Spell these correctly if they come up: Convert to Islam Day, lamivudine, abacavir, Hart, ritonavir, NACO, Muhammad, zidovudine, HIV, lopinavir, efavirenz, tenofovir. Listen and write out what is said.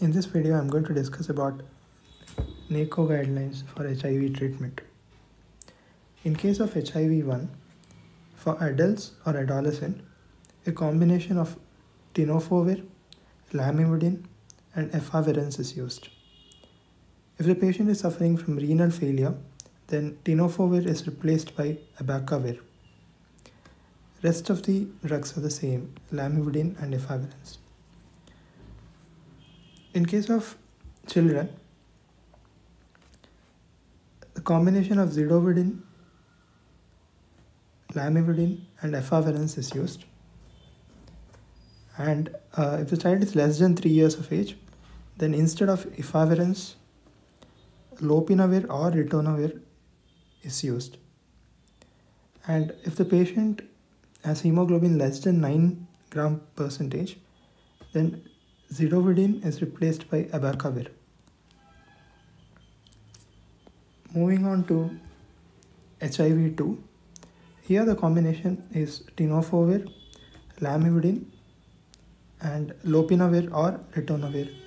In this video, I'm going to discuss about NACO guidelines for HIV treatment. In case of HIV-1, for adults or adolescent, a combination of tenofovir, lamivudine, and efavirenz is used. If the patient is suffering from renal failure, then tenofovir is replaced by abacavir. Rest of the drugs are the same, lamivudine and efavirenz. In case of children, the combination of zidovudine, lamivudine and efavirenz is used, and if the child is less than 3 years of age, then instead of efavirenz, lopinavir or ritonavir is used. And if the patient has hemoglobin less than 9 gram percentage, then zidovudine is replaced by abacavir. Moving on to HIV-2, here the combination is tenofovir, lamivudine and lopinavir or ritonavir